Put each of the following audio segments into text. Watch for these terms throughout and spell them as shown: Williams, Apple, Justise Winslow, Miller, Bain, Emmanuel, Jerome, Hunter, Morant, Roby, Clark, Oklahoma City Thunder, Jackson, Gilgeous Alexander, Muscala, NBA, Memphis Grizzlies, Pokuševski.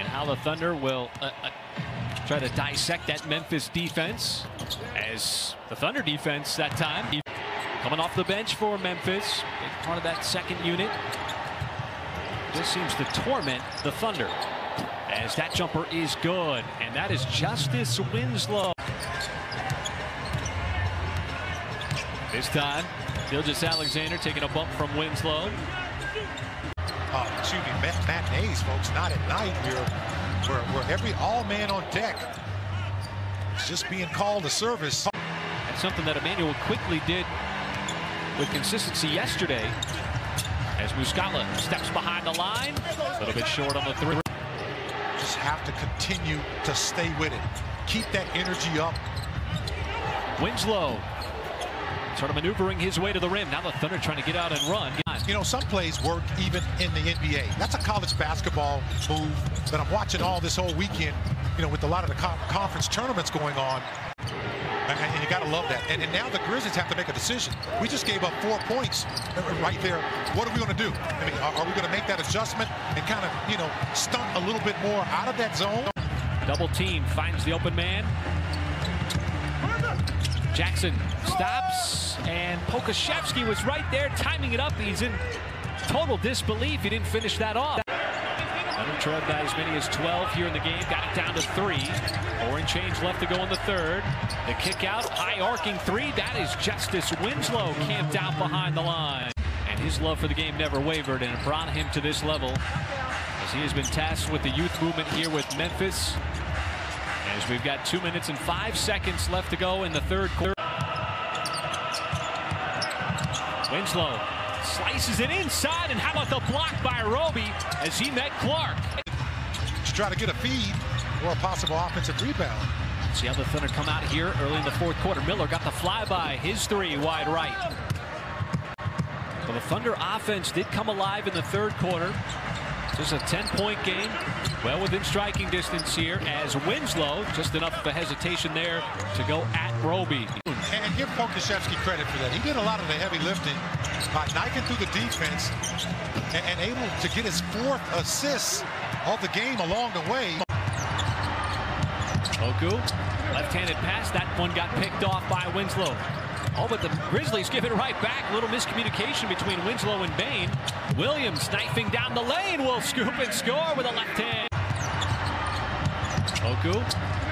and how the Thunder will try to dissect that Memphis defense, as the Thunder defense that time coming off the bench for Memphis, big part of that second unit. Just seems to torment the Thunder, as that jumper is good, and that is Justise Winslow. This time, Gilgeous Alexander taking a bump from Winslow. Excuse me, matinees, folks, not at night. We're every all-man on deck. It's just being called to service. That's something that Emmanuel quickly did with consistency yesterday, as Muscala steps behind the line. A little bit short on the three. Just have to continue to stay with it. Keep that energy up. Winslow sort of maneuvering his way to the rim. Now the Thunder trying to get out and run. You know, some plays work even in the NBA. That's a college basketball move that I'm watching all this whole weekend, you know, with a lot of the conference tournaments going on. And you got to love that. And now the Grizzlies have to make a decision. We just gave up 4 points right there. What are we going to do? I mean, are we going to make that adjustment and kind of, you know, stunt a little bit more out of that zone? Double team finds the open man. Jackson stops, and Pokuševski was right there timing it up. He's in total disbelief. He didn't finish that off. Hunter trailed by as many as 12 here in the game. Got it down to 3. 4 and change left to go in the third. The kick out, high arcing three. That is Justise Winslow camped out behind the line. And his love for the game never wavered, and it brought him to this level, as he has been tasked with the youth movement here with Memphis. As we've got 2 minutes and 5 seconds left to go in the third quarter. Winslow slices it inside, and how about the block by Roby as he met Clark? To try to get a feed or a possible offensive rebound. See how the Thunder come out here early in the fourth quarter. Miller got the flyby, his three wide right. But the Thunder offense did come alive in the third quarter. This is a 10-point game, well within striking distance here, as Winslow, just enough of a hesitation there to go at Roby. And give Pokuševski credit for that. He did a lot of the heavy lifting by knifing through the defense and able to get his 4th assist of the game along the way. Poku, left-handed pass. That one got picked off by Winslow. Oh, but the Grizzlies give it right back. Little miscommunication between Winslow and Bain. Williams knifing down the lane, will scoop and score with a left hand. Poku,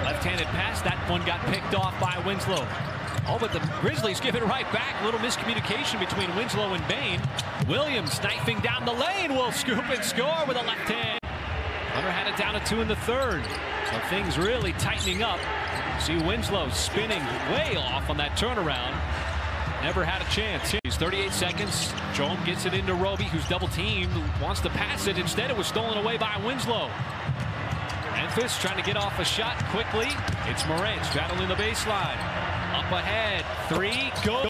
left-handed pass. That one got picked off by Winslow. Oh, but the Grizzlies give it right back. Little miscommunication between Winslow and Bain. Williams knifing down the lane, will scoop and score with a left hand. Hunter had it down to 2 in the third. So things really tightening up. See Winslow spinning way off on that turnaround. Never had a chance. He's 38 seconds. Jerome gets it into Roby, who's double-teamed, wants to pass it. Instead, it was stolen away by Winslow. Memphis trying to get off a shot quickly. It's Morant straddling the baseline. Up ahead. 3, go.